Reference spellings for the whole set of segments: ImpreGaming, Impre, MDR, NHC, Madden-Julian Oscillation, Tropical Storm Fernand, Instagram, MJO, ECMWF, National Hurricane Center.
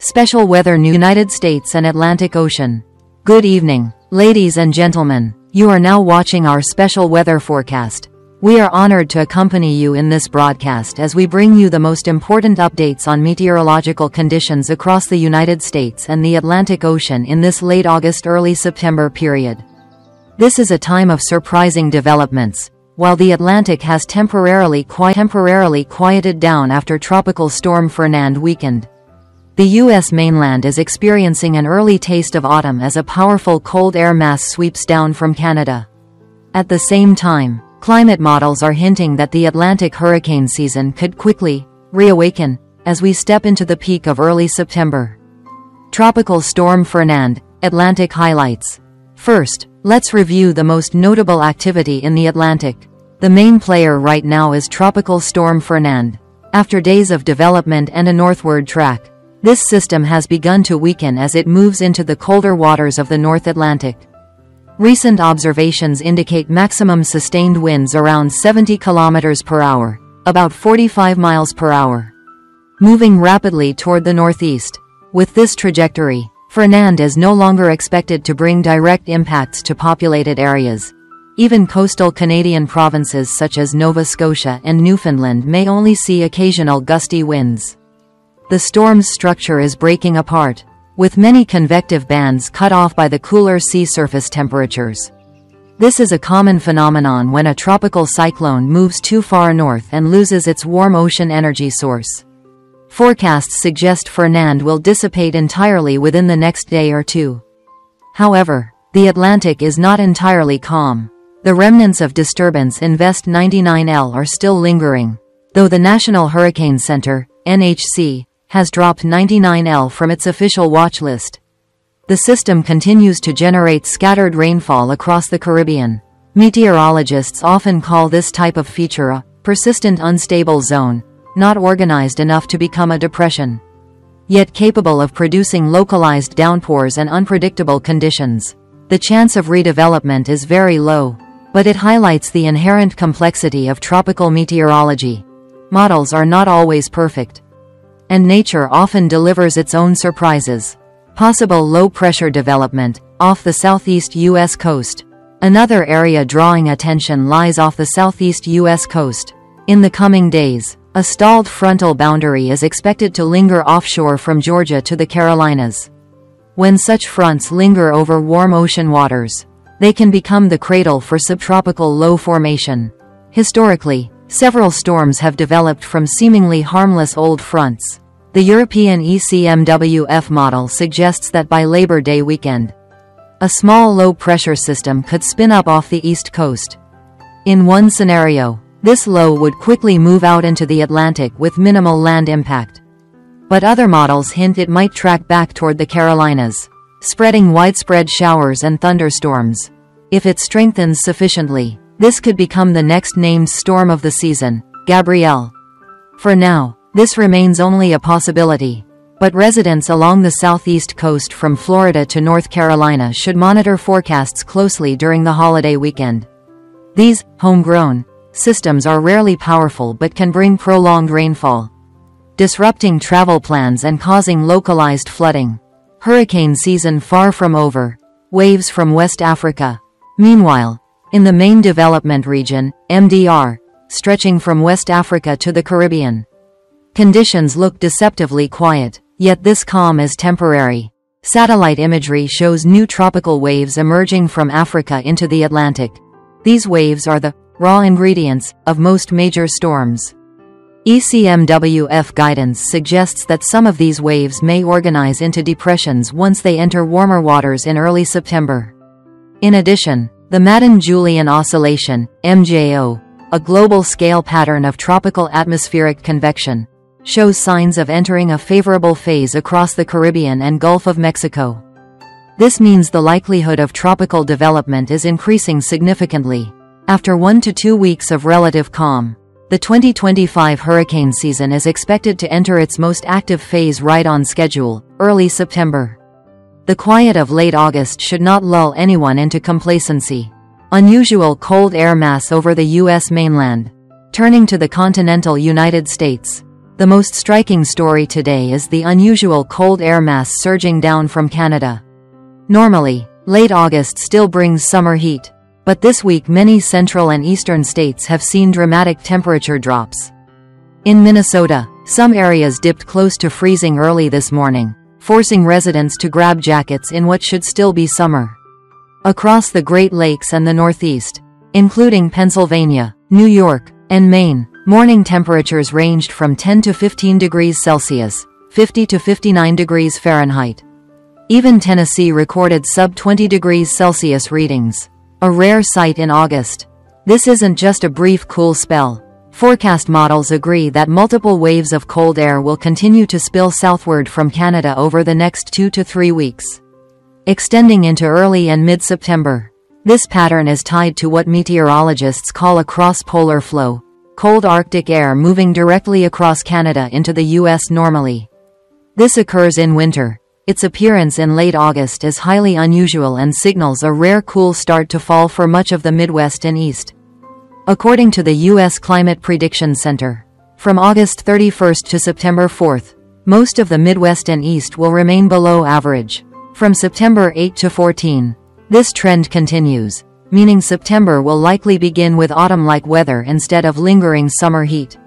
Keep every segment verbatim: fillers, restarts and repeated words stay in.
Special weather news: United States and Atlantic Ocean. Good evening, ladies and gentlemen. You are now watching our special weather forecast. We are honored to accompany you in this broadcast as we bring you the most important updates on meteorological conditions across the United States and the Atlantic Ocean in this late August, early September period. This is a time of surprising developments. While the Atlantic has temporarily, qui- temporarily quieted down after Tropical Storm Fernand weakened, the U S mainland is experiencing an early taste of autumn as a powerful cold air mass sweeps down from Canada. At the same time, climate models are hinting that the Atlantic hurricane season could quickly reawaken as we step into the peak of early September. Tropical Storm Fernand, Atlantic highlights. First, let's review the most notable activity in the Atlantic. The main player right now is Tropical Storm Fernand. After days of development and a northward track, this system has begun to weaken as it moves into the colder waters of the North Atlantic. Recent observations indicate maximum sustained winds around seventy kilometers per hour, about forty-five miles per hour, moving rapidly toward the northeast. With this trajectory, Fernand is no longer expected to bring direct impacts to populated areas. Even coastal Canadian provinces such as Nova Scotia and Newfoundland may only see occasional gusty winds. The storm's structure is breaking apart, with many convective bands cut off by the cooler sea surface temperatures. This is a common phenomenon when a tropical cyclone moves too far north and loses its warm ocean energy source. Forecasts suggest Fernand will dissipate entirely within the next day or two. However, the Atlantic is not entirely calm. The remnants of disturbance Invest ninety-nine L are still lingering, though the National Hurricane Center, N H C, has dropped ninety-nine L from its official watch list. The system continues to generate scattered rainfall across the Caribbean. Meteorologists often call this type of feature a persistent unstable zone, not organized enough to become a depression, yet capable of producing localized downpours and unpredictable conditions. The chance of redevelopment is very low, but it highlights the inherent complexity of tropical meteorology. Models are not always perfect, and nature often delivers its own surprises. Possible low-pressure development off the southeast U S coast. Another area drawing attention lies off the southeast U S coast. In the coming days, a stalled frontal boundary is expected to linger offshore from Georgia to the Carolinas. When such fronts linger over warm ocean waters, they can become the cradle for subtropical low formation. Historically, several storms have developed from seemingly harmless old fronts. The European E C M W F model suggests that by Labor Day weekend, a small low-pressure system could spin up off the east coast. In one scenario, this low would quickly move out into the Atlantic with minimal land impact. But other models hint it might track back toward the Carolinas, spreading widespread showers and thunderstorms. If it strengthens sufficiently, this could become the next named storm of the season, Gabrielle. For now, this remains only a possibility, but residents along the southeast coast from Florida to North Carolina should monitor forecasts closely during the holiday weekend. These homegrown systems are rarely powerful but can bring prolonged rainfall, disrupting travel plans and causing localized flooding. Hurricane season far from over. Waves from West Africa. Meanwhile, in the main development region, M D R, stretching from West Africa to the Caribbean, conditions look deceptively quiet, yet this calm is temporary. Satellite imagery shows new tropical waves emerging from Africa into the Atlantic. These waves are the raw ingredients of most major storms. E C M W F guidance suggests that some of these waves may organize into depressions once they enter warmer waters in early September. In addition, the Madden-Julian Oscillation, M J O, a global-scale pattern of tropical atmospheric convection, shows signs of entering a favorable phase across the Caribbean and Gulf of Mexico. This means the likelihood of tropical development is increasing significantly. After one to two weeks of relative calm, the twenty twenty-five hurricane season is expected to enter its most active phase right on schedule, early September. The quiet of late August should not lull anyone into complacency. Unusual cold air mass over the U S mainland. Turning to the continental United States, The most striking story today is the unusual cold air mass surging down from Canada. Normally, late August still brings summer heat, but this week many central and eastern states have seen dramatic temperature drops. In Minnesota, some areas dipped close to freezing early this morning, forcing residents to grab jackets in what should still be summer. Across the Great Lakes and the Northeast, including Pennsylvania, New York, and Maine, morning temperatures ranged from ten to fifteen degrees Celsius, fifty to fifty-nine degrees Fahrenheit. Even Tennessee recorded sub twenty degrees Celsius readings, a rare sight in August. This isn't just a brief cool spell. Forecast models agree that multiple waves of cold air will continue to spill southward from Canada over the next two to three weeks, extending into early and mid-September. This pattern is tied to what meteorologists call a cross-polar flow. Cold Arctic air moving directly across Canada into the U S normally. This occurs in winter. Its appearance in late August is highly unusual and signals a rare cool start to fall for much of the Midwest and East. According to the U S Climate Prediction Center, from August thirty-first to September fourth, most of the Midwest and East will remain below average. From September eighth to fourteenth, this trend continues, meaning September will likely begin with autumn-like weather instead of lingering summer heat.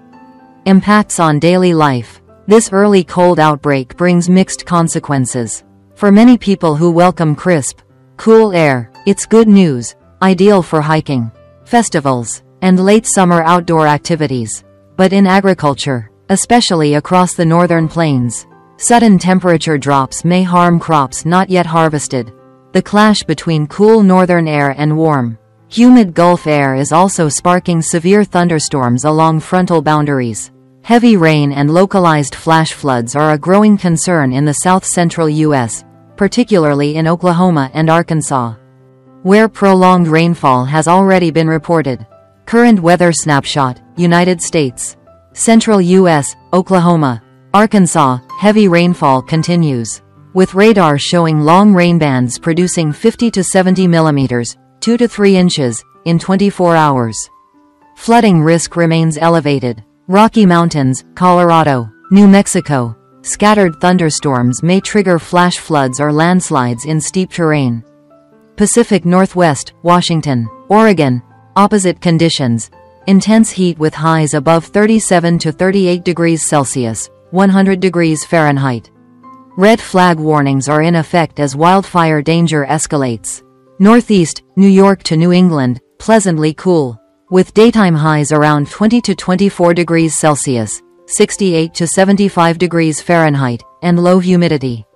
Impacts on daily life. This early cold outbreak brings mixed consequences. For many people who welcome crisp, cool air, it's good news, ideal for hiking, festivals, and late summer outdoor activities. But in agriculture, especially across the northern plains, sudden temperature drops may harm crops not yet harvested. The clash between cool northern air and warm, humid Gulf air is also sparking severe thunderstorms along frontal boundaries. Heavy rain and localized flash floods are a growing concern in the south-central U S, particularly in Oklahoma and Arkansas, where prolonged rainfall has already been reported. Current weather snapshot, United States. Central U S, Oklahoma, Arkansas, heavy rainfall continues, with radar showing long rainbands producing fifty to seventy millimeters, two to three inches, in twenty-four hours. Flooding risk remains elevated. Rocky Mountains, Colorado, New Mexico. Scattered thunderstorms may trigger flash floods or landslides in steep terrain. Pacific Northwest, Washington, Oregon. Opposite conditions. Intense heat with highs above thirty-seven to thirty-eight degrees Celsius, one hundred degrees Fahrenheit. Red flag warnings are in effect as wildfire danger escalates. Northeast, New York to New England, pleasantly cool, with daytime highs around twenty to twenty-four degrees Celsius, sixty-eight to seventy-five degrees Fahrenheit, and low humidity.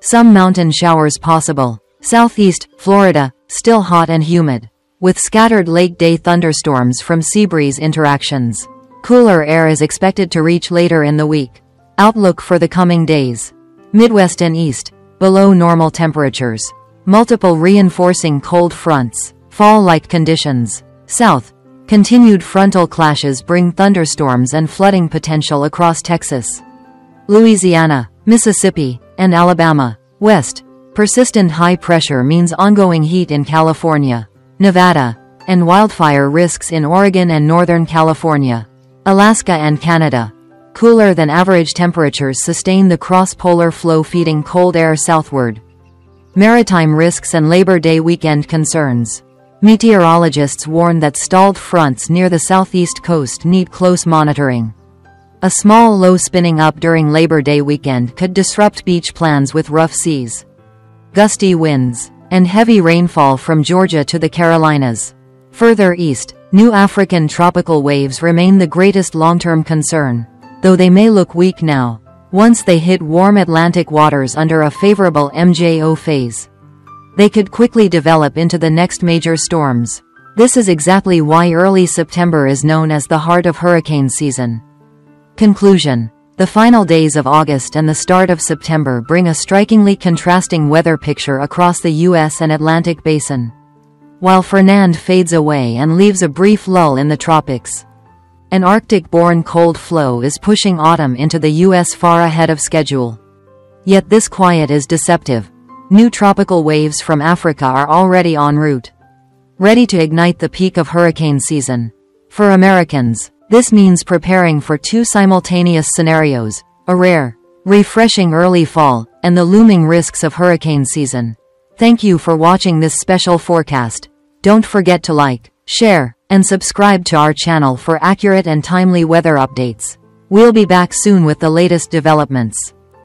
Some mountain showers possible. Southeast, Florida, still hot and humid, with scattered late-day thunderstorms from sea breeze interactions. Cooler air is expected to reach later in the week. Outlook for the coming days. Midwest and East, below normal temperatures. Multiple reinforcing cold fronts, fall-like conditions. South, continued frontal clashes bring thunderstorms and flooding potential across Texas, Louisiana, Mississippi, and Alabama. West, persistent high pressure means ongoing heat in California, Nevada, and wildfire risks in Oregon and Northern California, Alaska and Canada. Cooler than average temperatures sustain the cross-polar flow feeding cold air southward. Maritime risks and Labor Day weekend concerns. Meteorologists warn that stalled fronts near the southeast coast need close monitoring. A small low spinning up during Labor Day weekend could disrupt beach plans with rough seas, gusty winds, and heavy rainfall from Georgia to the Carolinas. Further east, new African tropical waves remain the greatest long-term concern, though they may look weak now, once they hit warm Atlantic waters under a favorable M J O phase. They could quickly develop into the next major storms. This is exactly why early September is known as the heart of hurricane season. Conclusion. The final days of August and the start of September bring a strikingly contrasting weather picture across the U S and Atlantic basin, while Fernand fades away and leaves a brief lull in the tropics. An Arctic-borne cold flow is pushing autumn into the U S far ahead of schedule. Yet this quiet is deceptive. New tropical waves from Africa are already en route, ready to ignite the peak of hurricane season. For Americans, This means preparing for two simultaneous scenarios, a rare, refreshing early fall, and the looming risks of hurricane season. Thank you for watching this special forecast. Don't forget to like, share, and subscribe to our channel for accurate and timely weather updates. We'll be back soon with the latest developments.